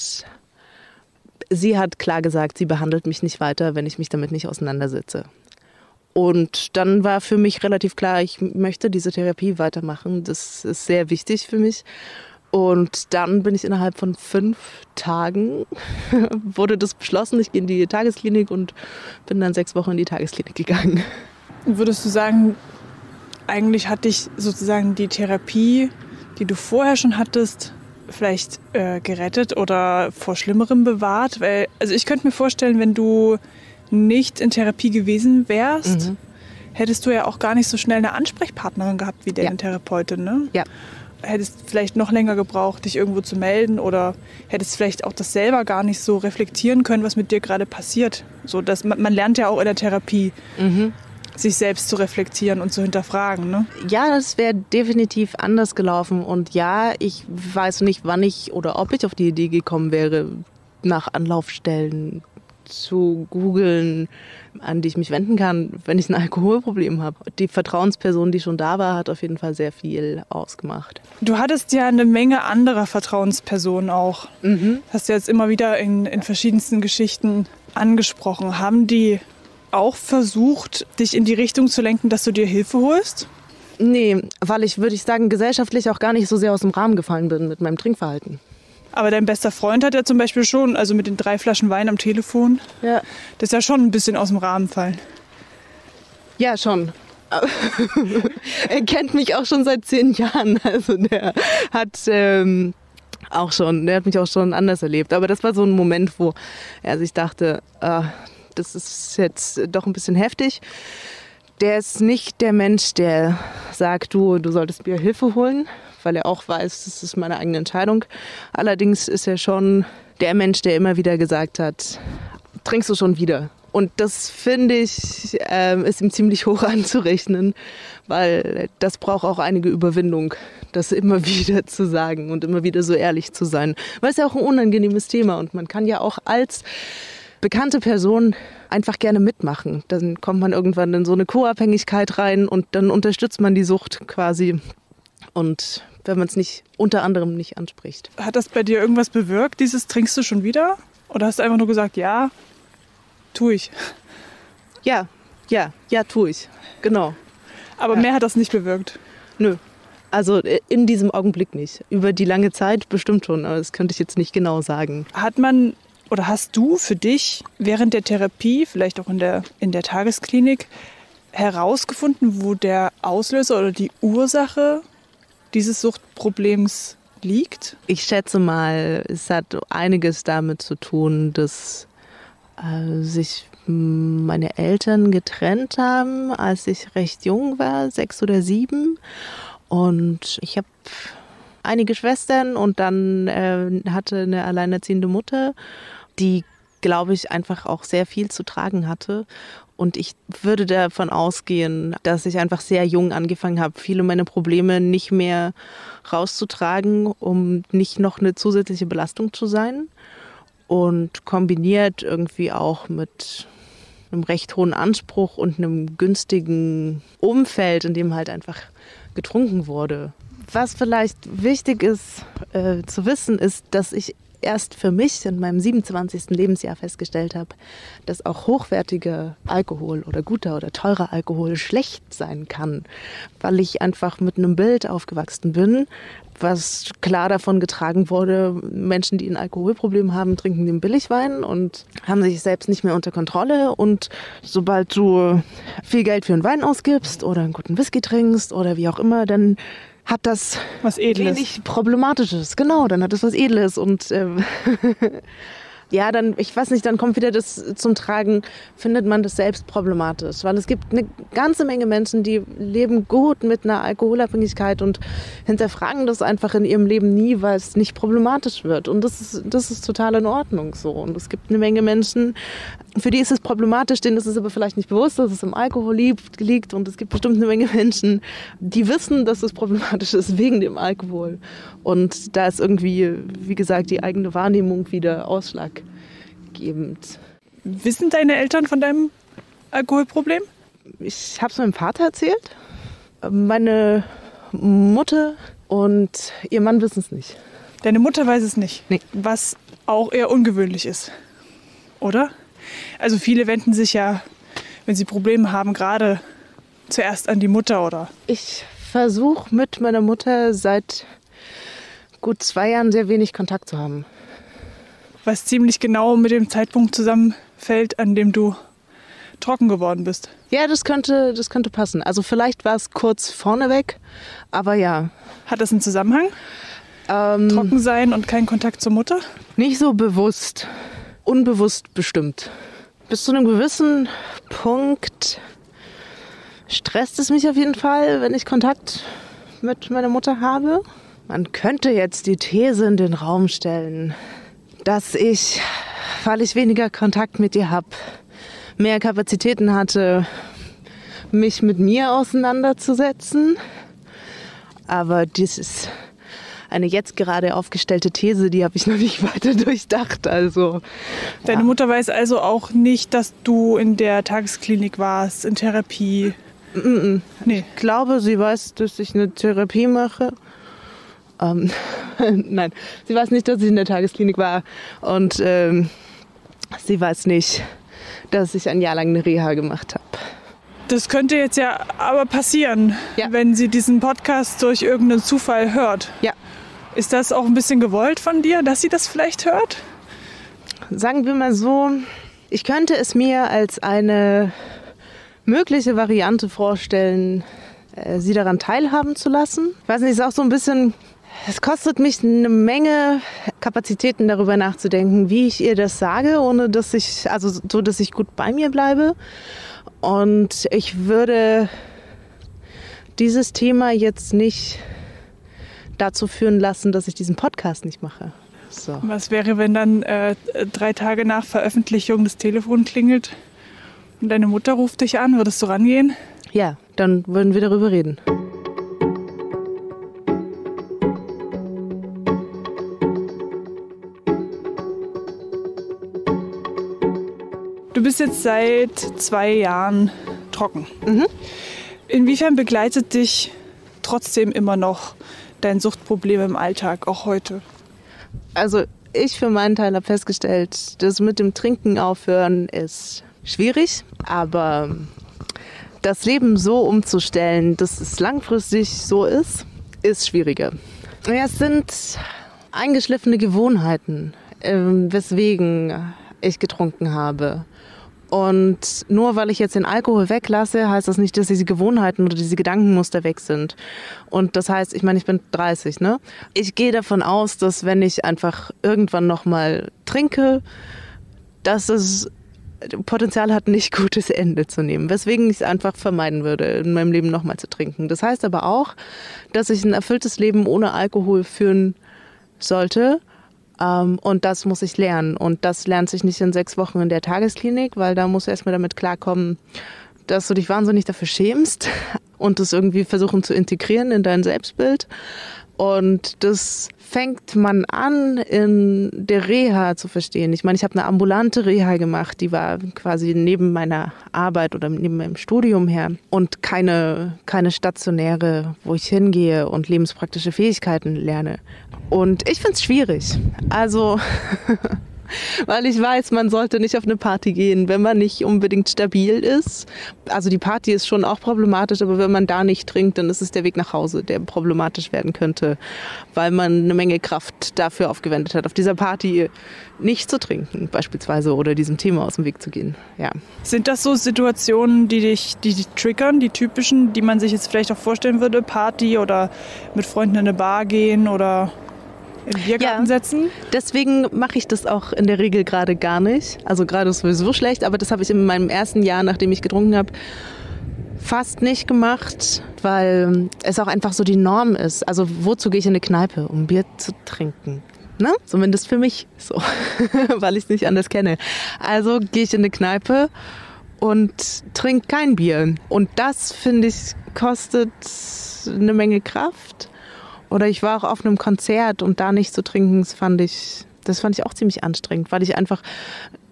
sie hat klar gesagt, sie behandelt mich nicht weiter, wenn ich mich damit nicht auseinandersetze. Und dann war für mich relativ klar, ich möchte diese Therapie weitermachen. Das ist sehr wichtig für mich. Und dann bin ich innerhalb von fünf Tagen, wurde das beschlossen. Ich gehe in die Tagesklinik und bin dann sechs Wochen in die Tagesklinik gegangen. Würdest du sagen, eigentlich hat dich sozusagen die Therapie, die du vorher schon hattest, vielleicht äh, gerettet oder vor Schlimmerem bewahrt? Weil, also ich könnte mir vorstellen, wenn du nicht in Therapie gewesen wärst, mhm. hättest du ja auch gar nicht so schnell eine Ansprechpartnerin gehabt wie deine ja. Therapeutin, ne? Ja. Hättest vielleicht noch länger gebraucht, dich irgendwo zu melden oder hättest vielleicht auch das selber gar nicht so reflektieren können, was mit dir gerade passiert. So, dass man, man lernt ja auch in der Therapie, mhm. sich selbst zu reflektieren und zu hinterfragen, ne? Ja, das wäre definitiv anders gelaufen. Und ja, ich weiß nicht, wann ich oder ob ich auf die Idee gekommen wäre, nach Anlaufstellen zu googeln, an die ich mich wenden kann, wenn ich ein Alkoholproblem habe. Die Vertrauensperson, die schon da war, hat auf jeden Fall sehr viel ausgemacht. Du hattest ja eine Menge anderer Vertrauenspersonen auch. Mhm. Hast du jetzt immer wieder in, in verschiedensten Geschichten angesprochen. Haben die auch versucht, dich in die Richtung zu lenken, dass du dir Hilfe holst? Nee, weil ich, würde ich sagen, gesellschaftlich auch gar nicht so sehr aus dem Rahmen gefallen bin mit meinem Trinkverhalten. Aber dein bester Freund hat ja zum Beispiel schon, also mit den drei Flaschen Wein am Telefon, ja. das ist ja schon ein bisschen aus dem Rahmen fallen. Ja, schon. Er kennt mich auch schon seit zehn Jahren. Also der hat... Ähm auch schon, der hat mich auch schon anders erlebt. Aber das war so ein Moment, wo er sich dachte, äh, das ist jetzt doch ein bisschen heftig. Der ist nicht der Mensch, der sagt, du, du solltest mir Hilfe holen, weil er auch weiß, das ist meine eigene Entscheidung. Allerdings ist er schon der Mensch, der immer wieder gesagt hat, trinkst du schon wieder? Und das, finde ich, äh, ist ihm ziemlich hoch anzurechnen, weil das braucht auch einige Überwindung, das immer wieder zu sagen und immer wieder so ehrlich zu sein. Weil es ja auch ein unangenehmes Thema und man kann ja auch als bekannte Person einfach gerne mitmachen. Dann kommt man irgendwann in so eine Co-Abhängigkeit rein und dann unterstützt man die Sucht quasi. Und wenn man es nicht unter anderem nicht anspricht. Hat das bei dir irgendwas bewirkt, dieses trinkst du schon wieder? Oder hast du einfach nur gesagt, ja, tue ich? Ja, ja, ja, tue ich, genau. Aber ja. Mehr hat das nicht bewirkt? Nö, also in diesem Augenblick nicht. Über die lange Zeit bestimmt schon, aber das könnte ich jetzt nicht genau sagen. Hat man... Oder hast du für dich während der Therapie, vielleicht auch in der, in der Tagesklinik, herausgefunden, wo der Auslöser oder die Ursache dieses Suchtproblems liegt? Ich schätze mal, es hat einiges damit zu tun, dass äh, sich meine Eltern getrennt haben, als ich recht jung war, sechs oder sieben. Und ich habe einige Schwestern und dann äh, hatte eine alleinerziehende Mutter, die, glaube ich, einfach auch sehr viel zu tragen hatte. Und ich würde davon ausgehen, dass ich einfach sehr jung angefangen habe, viele meiner Probleme nicht mehr rauszutragen, um nicht noch eine zusätzliche Belastung zu sein. Und kombiniert irgendwie auch mit einem recht hohen Anspruch und einem günstigen Umfeld, in dem halt einfach getrunken wurde. Was vielleicht wichtig ist äh, zu wissen, ist, dass ich erst für mich in meinem siebenundzwanzigsten Lebensjahr festgestellt habe, dass auch hochwertiger Alkohol oder guter oder teurer Alkohol schlecht sein kann, weil ich einfach mit einem Bild aufgewachsen bin, was klar davon getragen wurde, Menschen, die ein Alkoholproblem haben, trinken den Billigwein und haben sich selbst nicht mehr unter Kontrolle. Und sobald du viel Geld für einen Wein ausgibst oder einen guten Whisky trinkst oder wie auch immer, dann hat das was Edles. Wenig Problematisches. Genau, dann hat es was Edles. Und ähm, ja, dann, ich weiß nicht, dann kommt wieder das zum Tragen, findet man das selbst problematisch. Weil es gibt eine ganze Menge Menschen, die leben gut mit einer Alkoholabhängigkeit und hinterfragen das einfach in ihrem Leben nie, weil es nicht problematisch wird. Und das ist, das ist total in Ordnung so. Und es gibt eine Menge Menschen, für die ist es problematisch, denen ist es aber vielleicht nicht bewusst, dass es im Alkohol liegt. Und es gibt bestimmt eine Menge Menschen, die wissen, dass es problematisch ist wegen dem Alkohol. Und da ist irgendwie, wie gesagt, die eigene Wahrnehmung wieder ausschlaggebend. Wissen deine Eltern von deinem Alkoholproblem? Ich habe es meinem Vater erzählt. Meine Mutter und ihr Mann wissen es nicht. Deine Mutter weiß es nicht? Nee. Was auch eher ungewöhnlich ist, oder? Also viele wenden sich ja, wenn sie Probleme haben, gerade zuerst an die Mutter, oder? Ich versuche mit meiner Mutter seit gut zwei Jahren sehr wenig Kontakt zu haben. Was ziemlich genau mit dem Zeitpunkt zusammenfällt, an dem du trocken geworden bist. Ja, das könnte, das könnte passen. Also vielleicht war es kurz vorneweg, aber ja. Hat das einen Zusammenhang? Ähm, Trocken sein und kein Kontakt zur Mutter? Nicht so bewusst. Unbewusst bestimmt. Bis zu einem gewissen Punkt stresst es mich auf jeden Fall, wenn ich Kontakt mit meiner Mutter habe. Man könnte jetzt die These in den Raum stellen, dass ich, weil ich weniger Kontakt mit ihr habe, mehr Kapazitäten hatte, mich mit mir auseinanderzusetzen. Aber das ist eine jetzt gerade aufgestellte These, die habe ich noch nicht weiter durchdacht. Also, deine ja. Mutter weiß also auch nicht, dass du in der Tagesklinik warst, in Therapie? Mm-mm. Nee. Ich glaube, sie weiß, dass ich eine Therapie mache. Ähm, Nein, sie weiß nicht, dass ich in der Tagesklinik war. Und ähm, sie weiß nicht, dass ich ein Jahr lang eine Reha gemacht habe. Das könnte jetzt ja aber passieren, ja, wenn sie diesen Podcast durch irgendeinen Zufall hört. Ja. Ist das auch ein bisschen gewollt von dir, dass sie das vielleicht hört? Sagen wir mal so, ich könnte es mir als eine mögliche Variante vorstellen, sie daran teilhaben zu lassen. Ich weiß nicht, es ist auch so ein bisschen, es kostet mich eine Menge Kapazitäten, darüber nachzudenken, wie ich ihr das sage, ohne dass ich, also so, dass ich gut bei mir bleibe. Und ich würde dieses Thema jetzt nicht dazu führen lassen, dass ich diesen Podcast nicht mache. So. Was wäre, wenn dann äh, drei Tage nach Veröffentlichung das Telefon klingelt Und deine Mutter ruft dich an, würdest du rangehen? Ja, dann würden wir darüber reden. Du bist jetzt seit zwei Jahren trocken. Mhm. Inwiefern begleitet dich trotzdem immer noch dein Suchtproblem im Alltag, auch heute? Also ich für meinen Teil habe festgestellt, dass mit dem Trinken aufhören ist schwierig, aber das Leben so umzustellen, dass es langfristig so ist, ist schwieriger. Ja, es sind eingeschliffene Gewohnheiten, weswegen ich getrunken habe. Und nur weil ich jetzt den Alkohol weglasse, heißt das nicht, dass diese Gewohnheiten oder diese Gedankenmuster weg sind. Und das heißt, ich meine, ich bin dreißig, ne? Ich gehe davon aus, dass wenn ich einfach irgendwann nochmal trinke, dass es Potenzial hat, nicht gutes Ende zu nehmen. Weswegen ich es einfach vermeiden würde, in meinem Leben nochmal zu trinken. Das heißt aber auch, dass ich ein erfülltes Leben ohne Alkohol führen sollte. Um, und das muss ich lernen. Und das lernt sich nicht in sechs Wochen in der Tagesklinik, weil da musst du erstmal damit klarkommen, dass du dich wahnsinnig dafür schämst und das irgendwie versuchen zu integrieren in dein Selbstbild. Und das fängt man an, in der Reha zu verstehen. Ich meine, ich habe eine ambulante Reha gemacht, die war quasi neben meiner Arbeit oder neben meinem Studium her und keine, keine stationäre, wo ich hingehe und lebenspraktische Fähigkeiten lerne. Und ich finde es schwierig, also weil ich weiß, man sollte nicht auf eine Party gehen, wenn man nicht unbedingt stabil ist. Also die Party ist schon auch problematisch, aber wenn man da nicht trinkt, dann ist es der Weg nach Hause, der problematisch werden könnte, weil man eine Menge Kraft dafür aufgewendet hat, auf dieser Party nicht zu trinken beispielsweise oder diesem Thema aus dem Weg zu gehen. Ja. Sind das so Situationen, die dich die, die triggern, die typischen, die man sich jetzt vielleicht auch vorstellen würde, Party oder mit Freunden in eine Bar gehen oder... in Biergarten setzen? Ja, deswegen mache ich das auch in der Regel gerade gar nicht. Also gerade ist sowieso schlecht, aber das habe ich in meinem ersten Jahr, nachdem ich getrunken habe, fast nicht gemacht, weil es auch einfach so die Norm ist. Also wozu gehe ich in eine Kneipe? Um Bier zu trinken. Ne? Zumindest für mich so, weil ich es nicht anders kenne. Also gehe ich in eine Kneipe und trinke kein Bier. Und das, finde ich, kostet eine Menge Kraft. Oder ich war auch auf einem Konzert und da nicht zu trinken, das fand ich, das fand ich auch ziemlich anstrengend, weil ich einfach,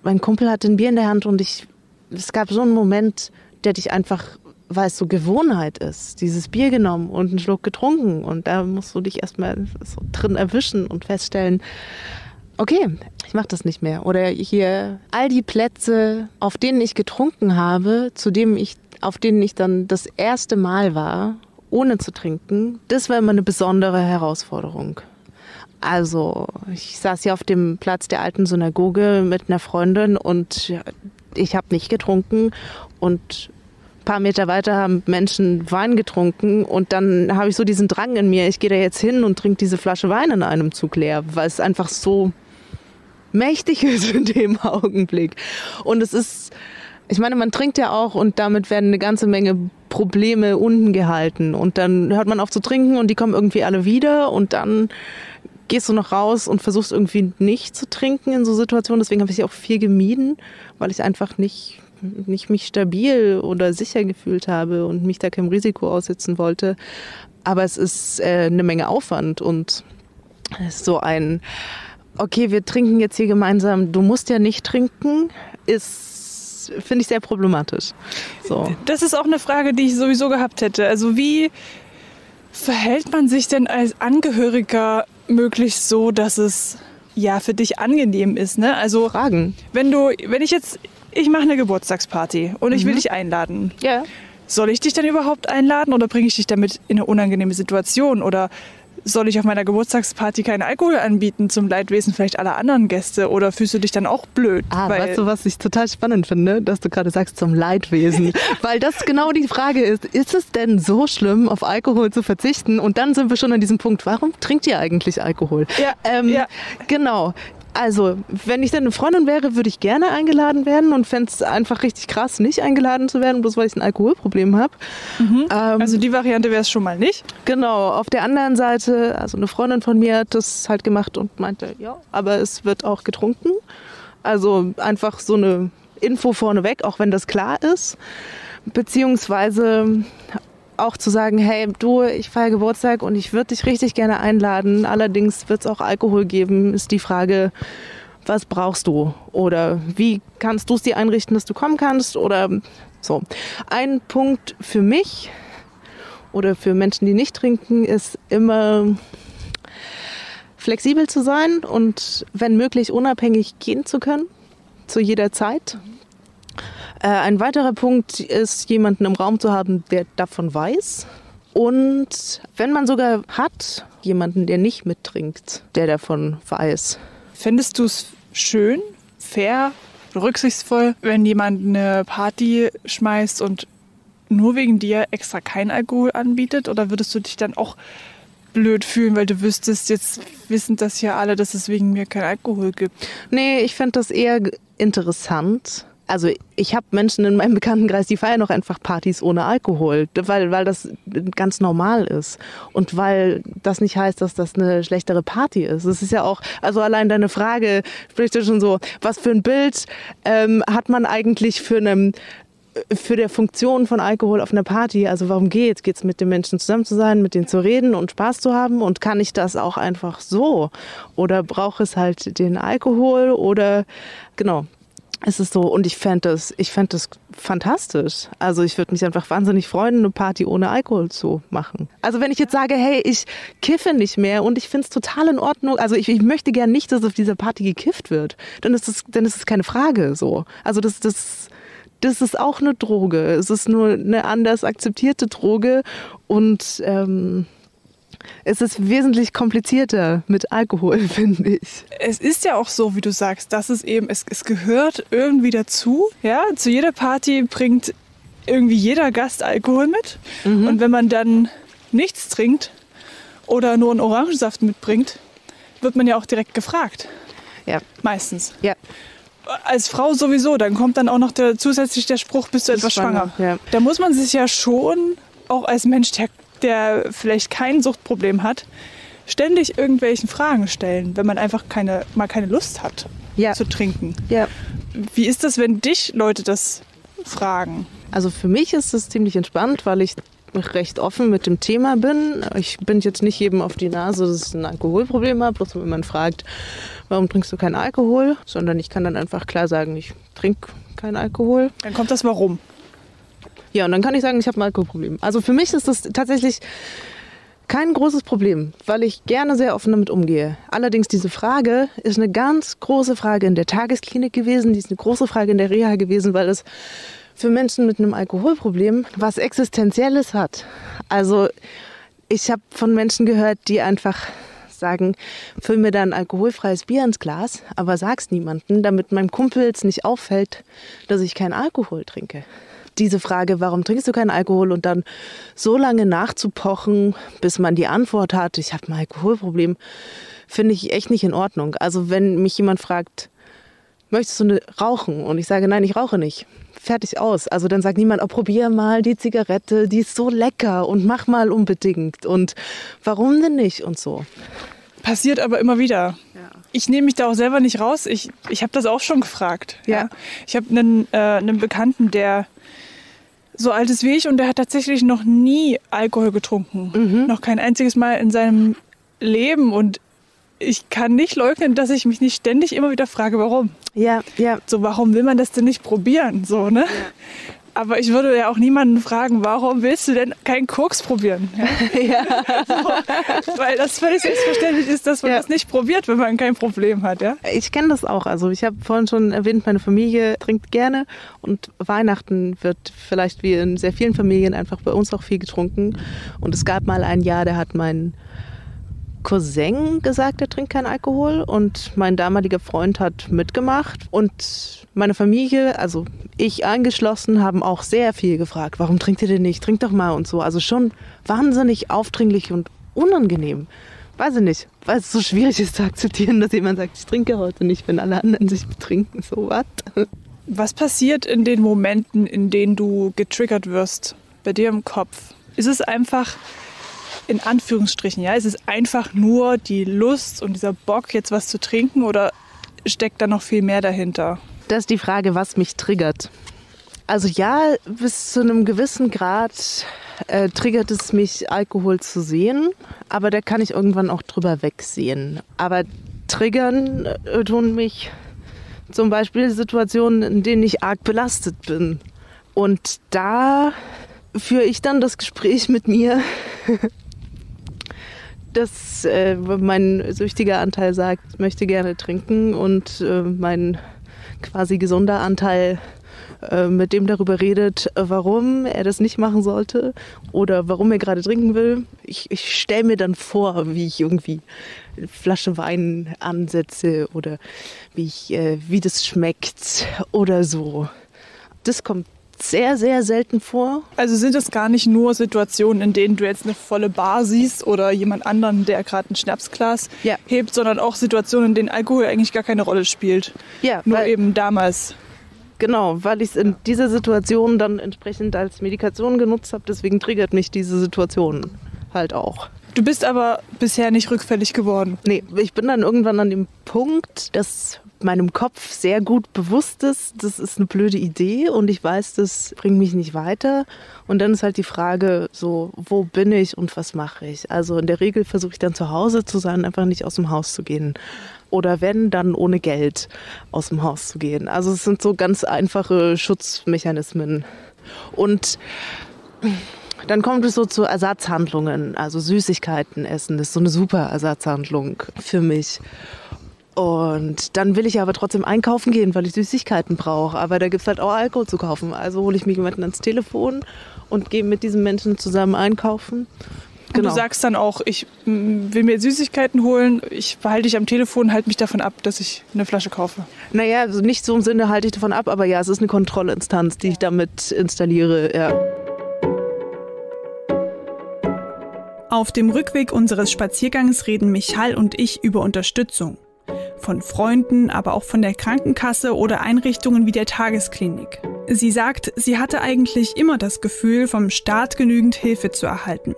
mein Kumpel hatte ein Bier in der Hand und ich, es gab so einen Moment, der dich einfach, weil es so Gewohnheit ist, dieses Bier genommen und einen Schluck getrunken und da musst du dich erstmal so drin erwischen und feststellen, okay, ich mache das nicht mehr. Oder hier all die Plätze, auf denen ich getrunken habe, zu dem ich, auf denen ich dann das erste Mal war, ohne zu trinken, das war immer eine besondere Herausforderung. Also ich saß hier auf dem Platz der alten Synagoge mit einer Freundin und ich habe nicht getrunken und ein paar Meter weiter haben Menschen Wein getrunken und dann habe ich so diesen Drang in mir, ich gehe da jetzt hin und trinke diese Flasche Wein in einem Zug leer, weil es einfach so mächtig ist in dem Augenblick. Und es ist, ich meine, man trinkt ja auch und damit werden eine ganze Menge Probleme unten gehalten und dann hört man auf zu trinken und die kommen irgendwie alle wieder und dann gehst du noch raus und versuchst irgendwie nicht zu trinken in so Situationen. Deswegen habe ich auch viel gemieden, weil ich einfach nicht, nicht mich stabil oder sicher gefühlt habe und mich da keinem Risiko aussetzen wollte. Aber es ist äh, eine Menge Aufwand und es ist so ein, okay, wir trinken jetzt hier gemeinsam, du musst ja nicht trinken, ist finde ich sehr problematisch. So. Das ist auch eine Frage, die ich sowieso gehabt hätte. Also wie verhält man sich denn als Angehöriger möglichst so, dass es ja für dich angenehm ist? Ne? Also Fragen. Wenn du, wenn ich jetzt, ich mache eine Geburtstagsparty und mhm. ich will dich einladen. Ja. Soll ich dich dann überhaupt einladen oder bringe ich dich damit in eine unangenehme Situation? Oder soll ich auf meiner Geburtstagsparty keinen Alkohol anbieten, zum Leidwesen vielleicht aller anderen Gäste? Oder fühlst du dich dann auch blöd? Ah, weißt du, was ich total spannend finde? Dass du gerade sagst, zum Leidwesen. Weil das genau die Frage ist, ist es denn so schlimm, auf Alkohol zu verzichten? Und dann sind wir schon an diesem Punkt, warum trinkt ihr eigentlich Alkohol? Ja, ähm, ja. Genau. Also, wenn ich dann eine Freundin wäre, würde ich gerne eingeladen werden und fände es einfach richtig krass, nicht eingeladen zu werden, bloß weil ich ein Alkoholproblem habe. Mhm. Ähm, also die Variante wäre es schon mal nicht. Genau, auf der anderen Seite, also eine Freundin von mir hat das halt gemacht und meinte, ja, aber es wird auch getrunken. Also einfach so eine Info vorneweg, auch wenn das klar ist, beziehungsweise auch zu sagen, hey du, ich feiere Geburtstag und ich würde dich richtig gerne einladen, allerdings wird es auch Alkohol geben, ist die Frage, was brauchst du oder wie kannst du es dir einrichten, dass du kommen kannst oder so. Ein Punkt für mich oder für Menschen, die nicht trinken, ist immer flexibel zu sein und wenn möglich unabhängig gehen zu können, zu jeder Zeit. Äh, ein weiterer Punkt ist, jemanden im Raum zu haben, der davon weiß. Und wenn man sogar hat, jemanden, der nicht mittrinkt, der davon weiß. Findest du es schön, fair, rücksichtsvoll, wenn jemand eine Party schmeißt und nur wegen dir extra keinen Alkohol anbietet? Oder würdest du dich dann auch blöd fühlen, weil du wüsstest, jetzt wissen das ja alle, dass es wegen mir keinen Alkohol gibt? Nee, ich fand das eher interessant. Also ich habe Menschen in meinem Bekanntenkreis, die feiern auch einfach Partys ohne Alkohol, weil, weil das ganz normal ist und weil das nicht heißt, dass das eine schlechtere Party ist. Es ist ja auch, also allein deine Frage spricht ja schon so, was für ein Bild ähm, hat man eigentlich für eine für die Funktion von Alkohol auf einer Party? Also warum geht's? Geht's mit den Menschen zusammen zu sein, mit denen zu reden und Spaß zu haben? Und kann ich das auch einfach so? Oder brauche es halt den Alkohol? Oder genau. Es ist so, und ich fände das, ich fänd das fantastisch. Also ich würde mich einfach wahnsinnig freuen, eine Party ohne Alkohol zu machen. Also wenn ich jetzt sage, hey, ich kiffe nicht mehr und ich finde es total in Ordnung, also ich, ich möchte gern nicht, dass auf dieser Party gekifft wird, dann ist das, dann ist das keine Frage so. Also das, das, das ist auch eine Droge. Es ist nur eine anders akzeptierte Droge und ähm, es ist wesentlich komplizierter mit Alkohol, finde ich. Es ist ja auch so, wie du sagst, dass es eben, es, es gehört irgendwie dazu. Ja? Zu jeder Party bringt irgendwie jeder Gast Alkohol mit. Mhm. Und wenn man dann nichts trinkt oder nur einen Orangensaft mitbringt, wird man ja auch direkt gefragt. Ja. Meistens. Ja. Als Frau sowieso, dann kommt dann auch noch der, zusätzlich der Spruch, bist du etwas schwanger. schwanger. Ja. Da muss man sich ja schon auch als Mensch, der der vielleicht kein Suchtproblem hat, ständig irgendwelchen Fragen stellen, wenn man einfach keine, mal keine Lust hat, ja, zu trinken. Ja. Wie ist das, wenn dich Leute das fragen? Also für mich ist das ziemlich entspannt, weil ich recht offen mit dem Thema bin. Ich bin jetzt nicht jedem auf die Nase, dass ich ein Alkoholproblem habe, bloß wenn jemand fragt, warum trinkst du keinen Alkohol, sondern ich kann dann einfach klar sagen, ich trinke keinen Alkohol. Dann kommt das Warum. Ja, und dann kann ich sagen, ich habe ein Alkoholproblem. Also für mich ist das tatsächlich kein großes Problem, weil ich gerne sehr offen damit umgehe. Allerdings diese Frage ist eine ganz große Frage in der Tagesklinik gewesen, die ist eine große Frage in der Reha gewesen, weil es für Menschen mit einem Alkoholproblem was Existenzielles hat. Also ich habe von Menschen gehört, die einfach sagen, füll mir da ein alkoholfreies Bier ins Glas, aber sag's niemandem, damit meinem Kumpel es nicht auffällt, dass ich keinen Alkohol trinke. Diese Frage, warum trinkst du keinen Alkohol, und dann so lange nachzupochen, bis man die Antwort hat, ich habe ein Alkoholproblem, finde ich echt nicht in Ordnung. Also wenn mich jemand fragt, möchtest du rauchen? Und ich sage, nein, ich rauche nicht. Fertig, aus. Also dann sagt niemand, oh, probier mal die Zigarette, die ist so lecker und mach mal unbedingt und warum denn nicht und so. Passiert aber immer wieder. Ja. Ich nehme mich da auch selber nicht raus. Ich, ich habe das auch schon gefragt. Ja. Ja. Ich habe einen, äh, einen Bekannten, der so alt ist wie ich, und der hat tatsächlich noch nie Alkohol getrunken. Mhm. Noch kein einziges Mal in seinem Leben. Und ich kann nicht leugnen, dass ich mich nicht ständig immer wieder frage, warum. Ja, ja. So, warum will man das denn nicht probieren? So, ne? Ja. Aber ich würde ja auch niemanden fragen, warum willst du denn keinen Koks probieren? Ja. Ja. So, weil das völlig selbstverständlich ist, dass man, ja, das nicht probiert, wenn man kein Problem hat. Ja? Ich kenne das auch. Also ich habe vorhin schon erwähnt, meine Familie trinkt gerne. Und Weihnachten wird vielleicht wie in sehr vielen Familien einfach bei uns auch viel getrunken. Und es gab mal ein Jahr, da hat mein Cousin gesagt, er trinkt keinen Alkohol, und mein damaliger Freund hat mitgemacht und meine Familie, also ich eingeschlossen, haben auch sehr viel gefragt, warum trinkt ihr denn nicht, trinkt doch mal und so, also schon wahnsinnig aufdringlich und unangenehm, weiß ich nicht, weil es so schwierig ist zu akzeptieren, dass jemand sagt, ich trinke heute nicht, wenn alle anderen sich betrinken, so was. Was passiert in den Momenten, in denen du getriggert wirst, bei dir im Kopf? Ist es einfach, in Anführungsstrichen, ja, es ist einfach nur die Lust und dieser Bock, jetzt was zu trinken, oder steckt da noch viel mehr dahinter? Das ist die Frage, was mich triggert. Also ja, bis zu einem gewissen Grad äh, triggert es mich, Alkohol zu sehen. Aber da kann ich irgendwann auch drüber wegsehen. Aber triggern äh, tun mich zum Beispiel Situationen, in denen ich arg belastet bin. Und da führe ich dann das Gespräch mit mir, dass äh, mein süchtiger Anteil sagt, möchte gerne trinken, und äh, mein quasi gesunder Anteil äh, mit dem darüber redet, warum er das nicht machen sollte oder warum er gerade trinken will. Ich, ich stelle mir dann vor, wie ich irgendwie eine Flasche Wein ansetze oder wie, ich, äh, wie das schmeckt oder so. Das kommt sehr, sehr selten vor. Also sind es gar nicht nur Situationen, in denen du jetzt eine volle Bar siehst oder jemand anderen, der gerade ein Schnapsglas ja. hebt, sondern auch Situationen, in denen Alkohol eigentlich gar keine Rolle spielt. Ja, nur weil, eben damals. Genau, weil ich es in dieser Situation dann entsprechend als Medikation genutzt habe, deswegen triggert mich diese Situation halt auch. Du bist aber bisher nicht rückfällig geworden. Nee, ich bin dann irgendwann an dem Punkt, dass meinem Kopf sehr gut bewusst ist, das ist eine blöde Idee und ich weiß, das bringt mich nicht weiter. Und dann ist halt die Frage so, wo bin ich und was mache ich? Also in der Regel versuche ich dann zu Hause zu sein, einfach nicht aus dem Haus zu gehen. Oder wenn, dann ohne Geld aus dem Haus zu gehen. Also es sind so ganz einfache Schutzmechanismen. Und dann kommt es so zu Ersatzhandlungen, also Süßigkeiten essen. Das ist so eine super Ersatzhandlung für mich. Und dann will ich aber trotzdem einkaufen gehen, weil ich Süßigkeiten brauche. Aber da gibt es halt auch Alkohol zu kaufen. Also hole ich mir jemanden ans Telefon und gehe mit diesem Menschen zusammen einkaufen. Genau. Und du sagst dann auch, ich will mir Süßigkeiten holen, ich halte dich am Telefon, halte mich davon ab, dass ich eine Flasche kaufe. Naja, also nicht so im Sinne halte ich davon ab, aber ja, es ist eine Kontrollinstanz, die ich damit installiere, ja. Auf dem Rückweg unseres Spaziergangs reden Michal und ich über Unterstützung. Von Freunden, aber auch von der Krankenkasse oder Einrichtungen wie der Tagesklinik. Sie sagt, sie hatte eigentlich immer das Gefühl, vom Staat genügend Hilfe zu erhalten.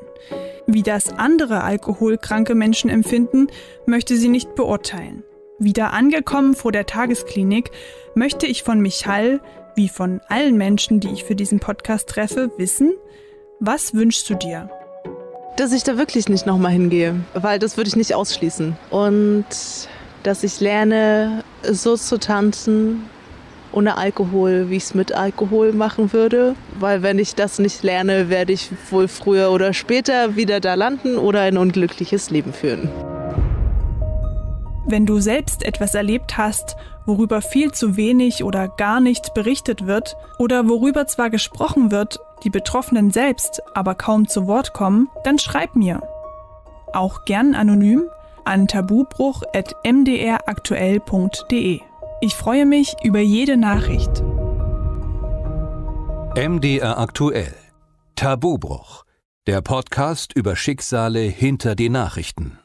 Wie das andere alkoholkranke Menschen empfinden, möchte sie nicht beurteilen. Wieder angekommen vor der Tagesklinik, möchte ich von Michal, wie von allen Menschen, die ich für diesen Podcast treffe, wissen, was wünschst du dir? Dass ich da wirklich nicht nochmal hingehe, weil das würde ich nicht ausschließen. Und dass ich lerne, so zu tanzen ohne Alkohol, wie ich es mit Alkohol machen würde. Weil wenn ich das nicht lerne, werde ich wohl früher oder später wieder da landen oder ein unglückliches Leben führen. Wenn du selbst etwas erlebt hast, worüber viel zu wenig oder gar nicht berichtet wird oder worüber zwar gesprochen wird, die Betroffenen selbst aber kaum zu Wort kommen, dann schreib mir. Auch gern anonym an tabubruch at m d r aktuell punkt d e. Ich freue mich über jede Nachricht. M D R Aktuell. Tabubruch. Der Podcast über Schicksale hinter den Nachrichten.